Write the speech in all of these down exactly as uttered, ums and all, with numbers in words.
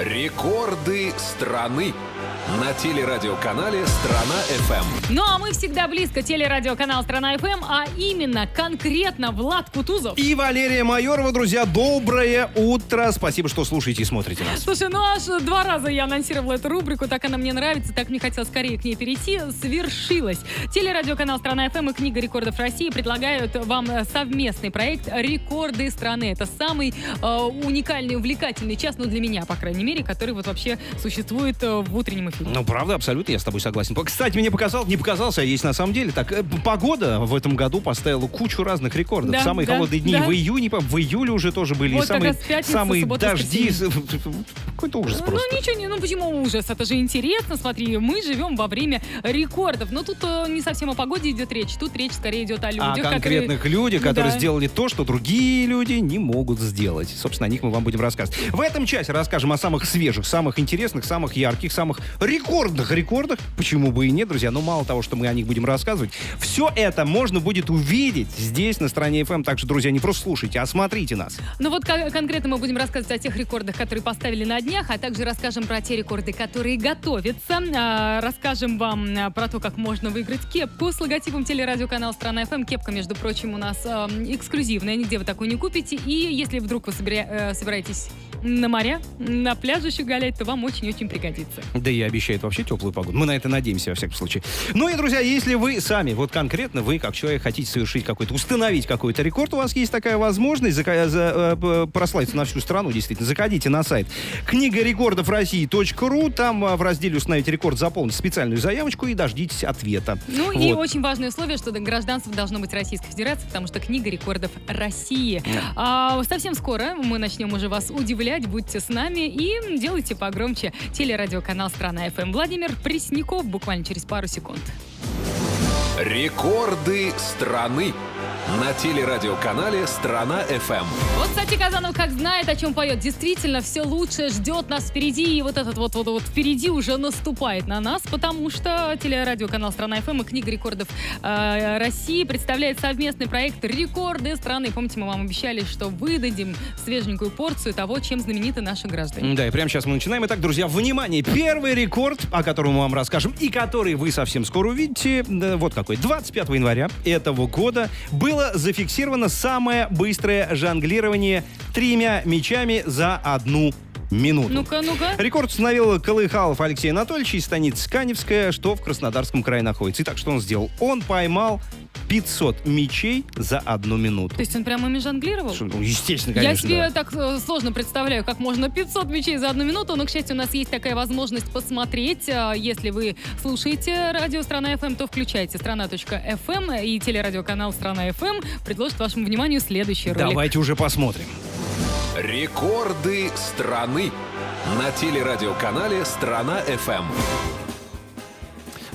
Рекорды страны на телерадиоканале «Страна-ФМ». Ну а мы всегда близко, телерадиоканал «Страна-ФМ», а именно конкретно Влад Кутузов и Валерия Майорова. Друзья, доброе утро. Спасибо, что слушаете и смотрите нас. Слушай, ну аж два раза я анонсировала эту рубрику, так она мне нравится, так мне хотелось скорее к ней перейти. Свершилось. Телерадиоканал «Страна-ФМ» и Книга рекордов России предлагают вам совместный проект «Рекорды страны». Это самый э, уникальный, увлекательный час, ну для меня, по крайней мере, который вот вообще существует э, в утреннем эфире. Ну, правда, абсолютно, я с тобой согласен. Кстати, мне показал, не показался, а есть на самом деле. Так, погода в этом году поставила кучу разных рекордов. Да, самые да, холодные дни да. в июне, в июле уже тоже были. Вот и самые, пятница, самые дожди. Какой-то ужас просто. Ну, ничего не, ну почему ужас? Это же интересно, смотри, мы живем во время рекордов. Но тут не совсем о погоде идет речь, тут речь скорее идет о людях. О конкретных которые... людях, которые да. сделали то, что другие люди не могут сделать. Собственно, о них мы вам будем рассказывать. В этом часе расскажем о самых свежих, самых интересных, самых ярких, самых... рекордных рекордах, почему бы и нет, друзья. Но мало того, что мы о них будем рассказывать, все это можно будет увидеть здесь, на Стране эф эм. Так что, друзья, не просто слушайте, а смотрите нас. Ну вот конкретно мы будем рассказывать о тех рекордах, которые поставили на днях, а также расскажем про те рекорды, которые готовятся. Расскажем вам про то, как можно выиграть кепку с логотипом телерадиоканала «Страна эф эм». Кепка, между прочим, у нас эксклюзивная, нигде вы такую не купите. И если вдруг вы собира... собираетесь на моря, на пляже еще гулять, то вам очень-очень пригодится. Да и обещает вообще теплую погоду. Мы на это надеемся, во всяком случае. Ну и, друзья, если вы сами, вот конкретно вы, как человек, хотите совершить какой-то, установить какой-то рекорд, у вас есть такая возможность за, за, прославиться на всю страну, действительно. Заходите на сайт книга рекордов России точка ру, там в разделе «Установить рекорд» заполните специальную заявочку и дождитесь ответа. Ну вот. И очень важное условие, что гражданство должно быть Российской Федерации, потому что книга рекордов России. А, совсем скоро мы начнем уже вас удивлять. Будьте с нами и делайте погромче. Телерадиоканал «Страна эф эм». Владимир Пресняков буквально через пару секунд. Рекорды страны на телерадиоканале «Страна эф эм». Вот, кстати, Казанов как знает, о чем поет. Действительно, все лучшее ждет нас впереди. И вот этот вот, вот, вот впереди уже наступает на нас, потому что телерадиоканал «Страна эф эм» и Книга рекордов э, России представляет совместный проект «Рекорды страны». Помните, мы вам обещали, что выдадим свеженькую порцию того, чем знамениты наши граждане. Да, и прямо сейчас мы начинаем. Итак, друзья, внимание! Первый рекорд, о котором мы вам расскажем, и который вы совсем скоро увидите, вот какой. двадцать пятого января этого года был зафиксировано самое быстрое жонглирование тремя мячами за одну минуту. Ну-ка, ну-ка. Рекорд установил Колыхалов Алексей Анатольевич из станицы Каневская, что в Краснодарском крае находится. Итак, что он сделал? Он поймал пятьсот мячей за одну минуту. То есть он прямо ими жонглировал? Ну, естественно, конечно. Я себе да. так сложно представляю, как можно пятьсот мячей за одну минуту, но, к счастью, у нас есть такая возможность посмотреть. Если вы слушаете радио «Страна эф эм», то включайте страна точка эф эм, и телерадиоканал «Страна эф эм» предложит вашему вниманию следующий ролик. Давайте уже посмотрим. Рекорды страны на телерадиоканале «Страна эф эм».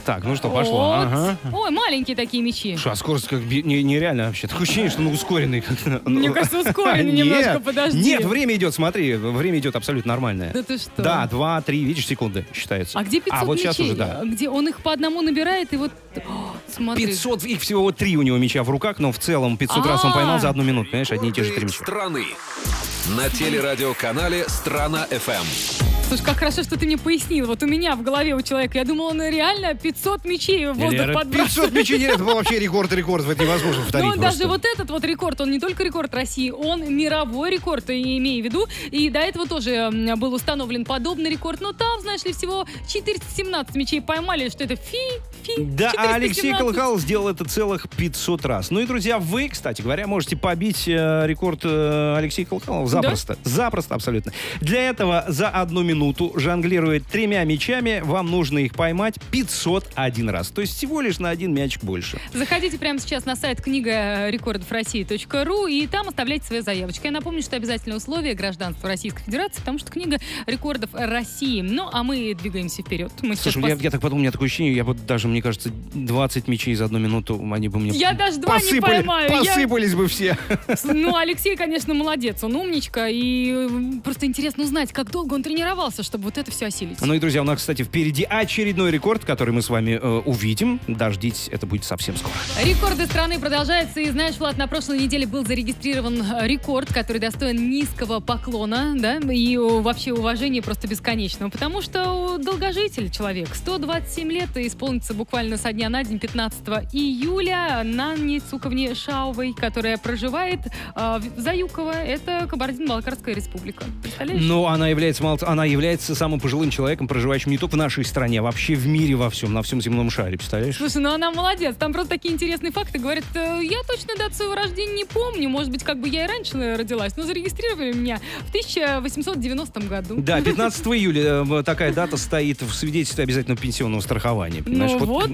Так, ну что, пошло. Вот. Ага. Ой, маленькие такие мячи. Что, а скорость как нереально вообще. Такое ощущение, что ну, ускоренный. Мне кажется, ускоренный немножко, подожди. Нет, время идет, смотри, время идет абсолютно нормальное. Да ты что? Да, два-три, видишь, секунды считается. А где пятьсот мячей? А вот сейчас уже, да. Где он их по одному набирает и вот... Смотри. пятьсот, их всего три у него мяча в руках, но в целом пятьсот раз он поймал за одну минуту. Понимаешь, одни и те же три мяча. Страны на телерадиоканале «Страна-ФМ». Слушай, как хорошо, что ты мне пояснил. Вот у меня в голове у человека, я думала, он реально пятьсот мячей в воздух подбрасывает. пятьсот мячей, нет, это был вообще рекорд-рекорд, это невозможно повторить. Но даже вот этот вот рекорд, он не только рекорд России, он мировой рекорд, имею в виду. И до этого тоже был установлен подобный рекорд, но там, знаешь ли, всего четыреста семнадцать мячей поймали, что это фи-фи. Да, а Алексей Колыхал сделал это целых пятьсот раз. Ну и, друзья, вы, кстати говоря, можете побить рекорд Алексея Колыхала запросто. Да? Запросто, абсолютно. Для этого за одну минуту жонглирует тремя мячами, вам нужно их поймать пятьсот один раз. То есть всего лишь на один мяч больше. Заходите прямо сейчас на сайт книга рекордов России точка ру и там оставляйте свои заявочки. Я напомню, что обязательное условие — гражданство Российской Федерации, потому что книга рекордов России. Ну, а мы двигаемся вперед. Мы Слушай, пос... я, я так подумал, у меня такое ощущение, я вот даже, мне кажется, двадцать мячей за одну минуту, они бы мне Я даже два посыпали, не поймаю. Посыпались я... бы все. Ну, Алексей, конечно, молодец, он умничка. И просто интересно узнать, как долго он тренировался. тренировался, чтобы вот это все осилить. Ну и, друзья, у нас, кстати, впереди очередной рекорд, который мы с вами э, увидим. Дождитесь, это будет совсем скоро. Рекорды страны продолжаются. И знаешь, Влад, на прошлой неделе был зарегистрирован рекорд, который достоин низкого поклона, да, и вообще уважения просто бесконечного. Потому что долгожитель человек. сто двадцать семь лет и исполнится буквально со дня на день, пятнадцатого июля, Нанни Цуковне Шаовой, которая проживает э, в Заюково. Это Кабардино-Балкарская республика. Представляешь? Ну, она является, она является самым пожилым человеком, проживающим не только в нашей стране, а вообще в мире во всем, на всем земном шаре. Представляешь? Слушай, ну она молодец. Там просто такие интересные факты. Говорят, я точно дату своего рождения не помню. Может быть, как бы я и раньше родилась, но зарегистрировали меня в тысяча восемьсот девяностом году. Да, пятнадцатого июля такая дата стоит в свидетельстве обязательного пенсионного страхования. Ну вот.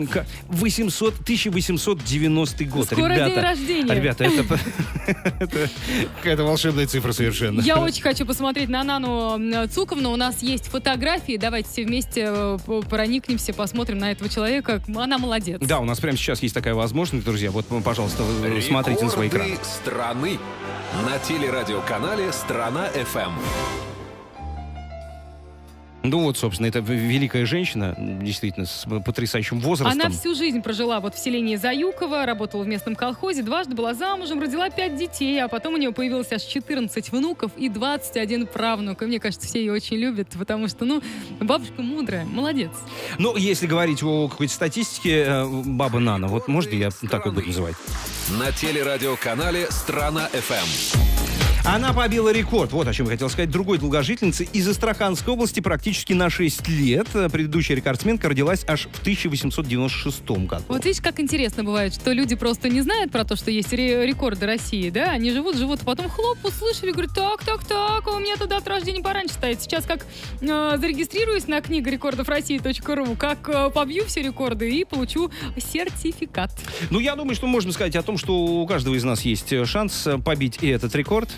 тысяча восемьсот девяностый год. Скоро день рождения. Ребята, это какая-то волшебная цифра совершенно. Я очень хочу посмотреть на Нану Цуковну. У нас есть фотографии. Давайте все вместе проникнемся, посмотрим на этого человека. Она молодец. Да, у нас прямо сейчас есть такая возможность, друзья. Вот, пожалуйста, смотрите на свои экраны. Рекорды страны на телерадиоканале «Страна-ФМ». Ну вот, собственно, это великая женщина, действительно, с потрясающим возрастом. Она всю жизнь прожила вот в селении Заюково, работала в местном колхозе, дважды была замужем, родила пять детей, а потом у нее появилось аж четырнадцать внуков и двадцать один правнук. И мне кажется, все ее очень любят, потому что, ну, бабушка мудрая, молодец. Ну, если говорить о какой-то статистике, баба Нана, вот можно я так ее буду называть? На телерадиоканале «Страна-ФМ». Она побила рекорд, вот о чем я хотел сказать, другой долгожительницы из Астраханской области практически на шесть лет. Предыдущая рекордсменка родилась аж в тысяча восемьсот девяносто шестом году. Вот видишь, как интересно бывает, что люди просто не знают про то, что есть рекорды России, да? Они живут, живут, а потом хлоп, услышали, говорят, так, так, так, у меня туда от рождения пораньше стоит. Сейчас как э, зарегистрируюсь на книгу рекордов России точка ру, как э, побью все рекорды и получу сертификат. Ну, я думаю, что можно сказать о том, что у каждого из нас есть шанс побить и этот рекорд.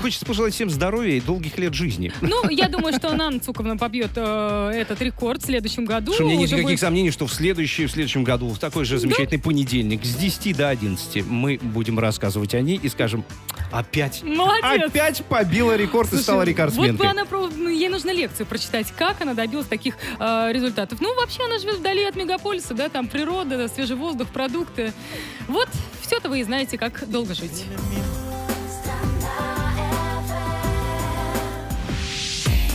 Хочется пожелать всем здоровья и долгих лет жизни. Ну, я думаю, что Нана Цуковна побьет э, этот рекорд в следующем году. Что, у меня нет никаких будет... сомнений, что в, следующий, в следующем году, в такой же замечательный да? понедельник, с десяти до одиннадцати, мы будем рассказывать о ней и скажем, опять, молодец. Опять побила рекорд. Слушай, и стала рекордсменкой. Вот бы она, ну, ей нужно лекцию прочитать, как она добилась таких э, результатов. Ну, вообще, она живет вдали от мегаполиса, да, там природа, да, свежий воздух, продукты. Вот, все-то вы и знаете, как долго жить.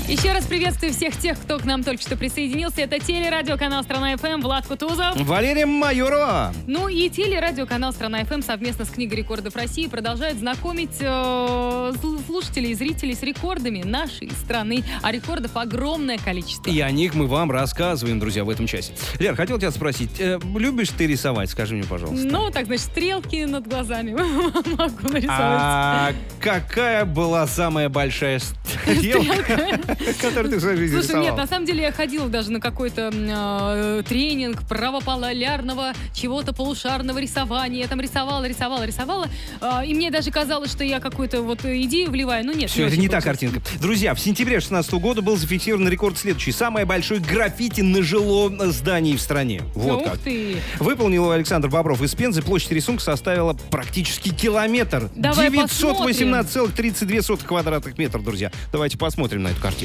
Еще раз приветствую всех тех, кто к нам только что присоединился. Это телерадиоканал «Страна-ФМ», Влад Кутузов, Валерия Майорова. Ну и телерадиоканал «Страна-ФМ» совместно с Книгой рекордов России продолжает знакомить э, слушателей и зрителей с рекордами нашей страны. А рекордов огромное количество. И о них мы вам рассказываем, друзья, в этом часе. Лер, хотел тебя спросить, э, любишь ты рисовать? Скажи мне, пожалуйста. Ну, так, значит, стрелки над глазами могу нарисовать. А какая была самая большая стрелка? Который ты в своей жизни рисовал. Слушай, нет, на самом деле я ходила даже на какой-то э, тренинг правополярного чего-то полушарного рисования. Я там рисовала, рисовала, рисовала. Э, и мне даже казалось, что я какую-то вот идею вливаю. Но нет. Все, не это не получилось. Та картинка. Друзья, в сентябре две тысячи шестнадцатого года был зафиксирован рекорд следующий. Самое большое граффити на жилом здании в стране. Вот ух как. Ты. Выполнил Александр Бобров из Пензы. Площадь рисунка составила практически километр. девятьсот восемнадцать целых тридцать две сотых квадратных метров, друзья. Давайте посмотрим на эту картину.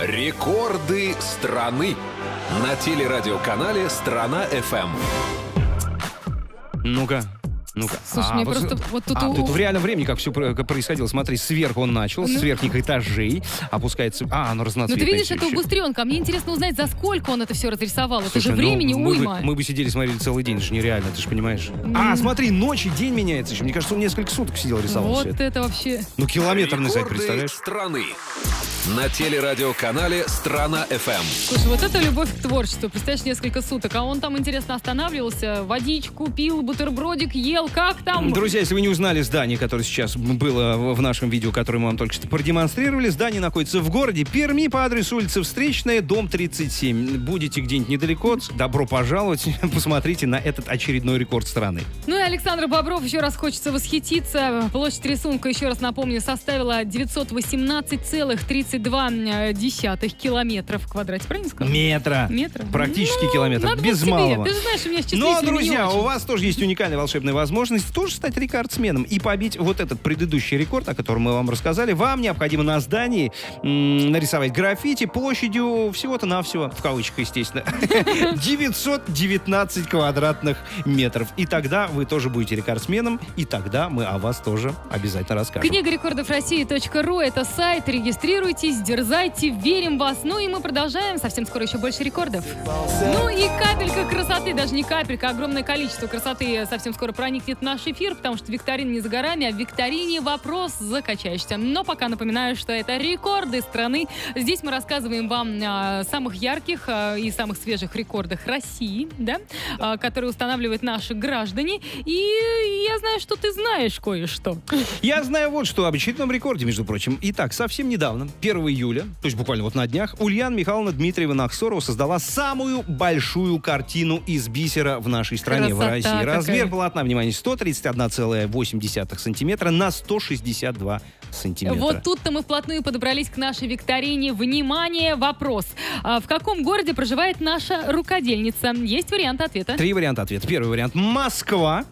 Рекорды страны на телерадиоканале «Страна-ФМ». Ну-ка. Ну-ка. Слушай, а, мне вот, просто вот тут... А, у... тут в реальном времени как все происходило. Смотри, сверху он начал, ну... с верхних этажей опускается... А, оно разноцветное. Ну ты видишь, еще, это убыстренка. А мне интересно узнать, за сколько он это все разрисовал. Слушай, это же времени ну, уйма. Мы бы, мы бы сидели, смотрели целый день. Это же нереально, ты же понимаешь. Mm. А, смотри, ночь и день меняется еще. Мне кажется, он несколько суток сидел, рисовал. Вот это. это вообще... Ну, километр на сайт, представляешь? Страны на телерадиоканале «Страна-ФМ». Слушай, вот это любовь к творчеству. Представляешь, несколько суток. А он там, интересно, останавливался, водичку пил, бутербродик ел. Как там? Друзья, если вы не узнали здание, которое сейчас было в нашем видео, которое мы вам только что продемонстрировали, здание находится в городе Перми по адресу улицы Встречная, дом тридцать семь. Будете где-нибудь недалеко, добро пожаловать. Посмотрите на этот очередной рекорд страны. Ну и Александр Бобров, еще раз хочется восхититься. Площадь рисунка, еще раз напомню, составила девятьсот восемнадцать целых тридцать двадцать два десятых километра в квадрате. Правильно сказал? Метра. Метра. Практически ну, километр. Без малого. Ты же знаешь, у меня сейчас Но, друзья, у вас тоже есть уникальная волшебная возможность тоже стать рекордсменом и побить вот этот предыдущий рекорд, о котором мы вам рассказали. Вам необходимо на здании м, нарисовать граффити площадью всего-то навсего, в кавычках, естественно, девятьсот девятнадцать квадратных метров. И тогда вы тоже будете рекордсменом, и тогда мы о вас тоже обязательно расскажем. Книга рекордов России точка ру — это сайт. Регистрируйтесь, дерзайте, верим вас. Ну и мы продолжаем. Совсем скоро еще больше рекордов. Ну и капелька красоты, даже не капелька, а огромное количество красоты совсем скоро проникнет в наш эфир, потому что викторина не за горами, а в викторине вопрос закачаешься. Но пока напоминаю, что это рекорды страны. Здесь мы рассказываем вам о самых ярких и самых свежих рекордах России, да, да. которые устанавливают наши граждане. И я знаю, что ты знаешь кое-что. Я знаю вот что об очередном рекорде, между прочим. Итак, совсем недавно, первого июля, то есть буквально вот на днях, Ульяна Михайловна Дмитриева-Нахсорова создала самую большую картину из бисера в нашей стране, красота в России. Какая. Размер полотна, внимание, сто тридцать один целых восемь десятых сантиметра на сто шестьдесят два сантиметра. Вот тут-то мы вплотную подобрались к нашей викторине. Внимание, вопрос. В каком городе проживает наша рукодельница? Есть варианты ответа? Три варианта ответа. Первый вариант — Москва.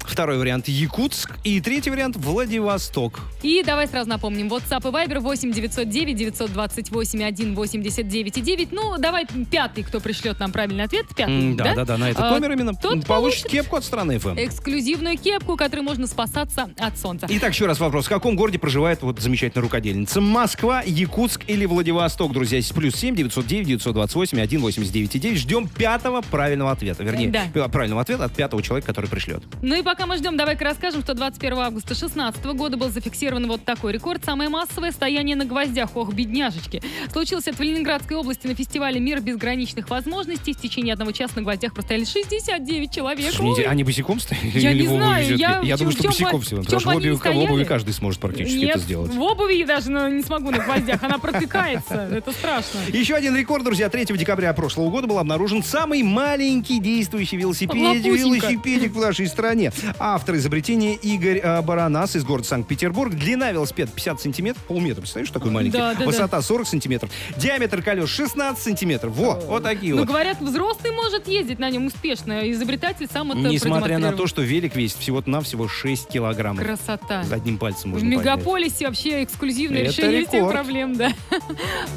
Второй вариант — Якутск. И третий вариант — Владивосток. И давай сразу напомним. WhatsApp и Viber восемь девятьсот девять девятьсот двадцать восемь один восемьдесят девять и девять. Ну, давай пятый, кто пришлет нам правильный ответ. Пятый, да? Да, да, да. На этот номер именно получит кепку от страны эф эм. Эксклюзивную кепку, которой можно спасаться от солнца. Итак, еще раз вопрос. В каком городе проживает вот замечательная рукодельница? Москва, Якутск или Владивосток? Друзья, здесь плюс семь девятьсот девять девятьсот двадцать восемь один восемьдесят девять и девять. Ждем пятого правильного ответа. Вернее, да. правильного ответа от пятого человека, который пришлет. Ну и пока мы ждем, давай-ка расскажем, что двадцать первого августа шестнадцатого года был зафиксирован вот такой рекорд. Самое массовое стояние на гвоздях. Ох, бедняжечки. Случилось это в Ленинградской области на фестивале «Мир безграничных возможностей». В течение одного часа на гвоздях простояли шестьдесят девять человек. Ой. Они босиком стояли? Я не знаю. Я, я думаю, что босиком всего. Потому что в обуви, в обуви каждый сможет практически Нет, это сделать. в обуви я даже ну, не смогу на гвоздях. Она протыкается. Это страшно. Еще один рекорд, друзья. третьего декабря прошлого года был обнаружен самый маленький действующий велосипед. Велосипедик в нашей стране. Автор изобретения — Игорь э, Баранас из города Санкт-Петербург. Длина велосипеда пятьдесят сантиметров. Полметра, представляешь, такой маленький? Да, да, Высота да. сорок сантиметров. Диаметр колес шестнадцать сантиметров. Во, О, вот такие ну, вот. Ну, говорят, взрослый может ездить на нем успешно. Изобретатель сам это продемонстрировал. Несмотря на то, что велик весит всего-то навсего шесть килограммов. Красота. За одним пальцем можно В мегаполисе поднять. Вообще эксклюзивное это решение рекорд. всех проблем, да.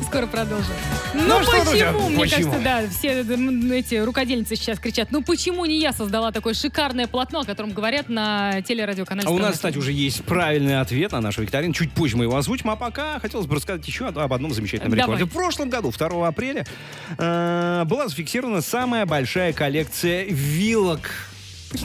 Скоро продолжим. Ну, ну почему? Что, друзья, Мне почему? кажется, да, все эти рукодельницы сейчас кричат: ну почему не я создала такое шикарное полотно, о котором говорят на телерадиоканале «Страна». А у нас, кстати, уже есть правильный ответ на нашу викторину. Чуть позже мы его озвучим. А пока хотелось бы рассказать еще об одном замечательном Давай. рекорде. В прошлом году, второго апреля, э, была зафиксирована самая большая коллекция вилок.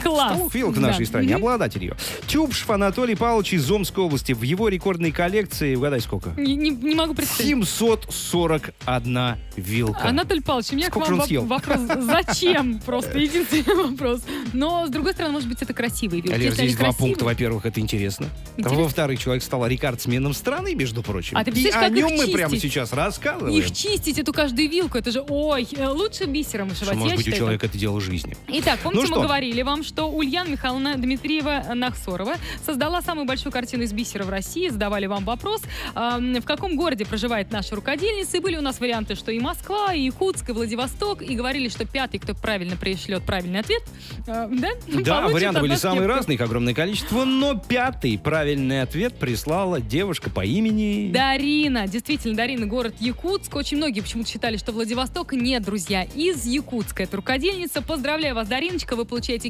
Класс. Столов вилок в нашей да. стране, обладатель ее. Тюбшев Анатолий Павлович из Омской области. В его рекордной коллекции, угадай сколько? Не, не, не могу представить. семьсот сорок одна вилка. Анатолий Павлович, у меня сколько к вам съел? вопрос. Зачем? Просто единственный вопрос. Но, с другой стороны, может быть, это красивые вилки. Лер, здесь два красивые? пункта. Во-первых, это интересно. интересно. Во-вторых, человек стал рекордсменом страны, между прочим. А ты И о нем мы прямо сейчас рассказываем. Их чистить, эту каждую вилку, это же, ой, лучше бисером шивать. Может быть, у человека это дело жизни. Итак, помните, ну мы говорили вам, что Ульяна Михайловна Дмитриева-Нахсорова создала самую большую картину из бисера в России. Задавали вам вопрос, э, в каком городе проживает наша рукодельница. И были у нас варианты, что и Москва, и Якутск, и Владивосток. И говорили, что пятый, кто правильно пришлет правильный ответ, э, да? Да, варианты были самые разные, их огромное количество. Но пятый правильный ответ прислала девушка по имени... Дарина. Действительно, Дарина, город Якутск. Очень многие почему-то считали, что Владивосток. Нет, друзья, из Якутска это рукодельница. Поздравляю вас, Дариночка, вы получаете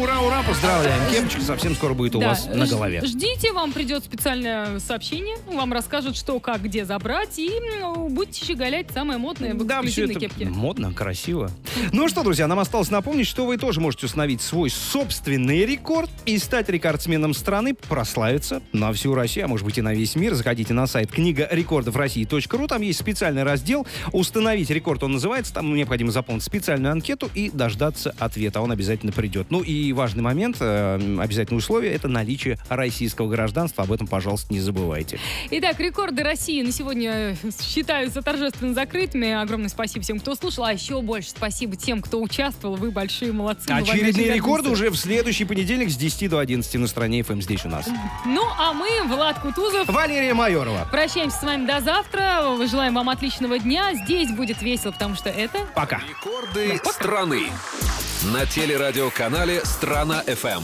Ура, ура, поздравляем. Кепочка совсем скоро будет у да. вас на голове. Ждите, вам придет специальное сообщение, вам расскажут, что, как, где забрать, и ну, будете щеголять самое модное в да, эксклюзивной кепке. Модно, красиво. Ну что, друзья, нам осталось напомнить, что вы тоже можете установить свой собственный рекорд и стать рекордсменом страны, прославиться на всю Россию, а может быть и на весь мир. Заходите на сайт книга рекордов России точка ру, там есть специальный раздел «Установить рекорд», он называется, там необходимо заполнить специальную анкету и дождаться ответа, он обязательно придет. Ну и важный момент, обязательное условие, это наличие российского гражданства. Об этом, пожалуйста, не забывайте. Итак, рекорды России на сегодня считаются торжественно закрытыми. Огромное спасибо всем, кто слушал. А еще больше спасибо тем, кто участвовал. Вы большие молодцы. Очередные рекорды уже в следующий понедельник с десяти до одиннадцати на стране эф эм здесь у нас. Ну, а мы, Влад Кутузов, Валерия Майорова. Прощаемся с вами до завтра. Желаем вам отличного дня. Здесь будет весело, потому что это... Пока. Рекорды страны на телерадиоканале «Страна эф эм».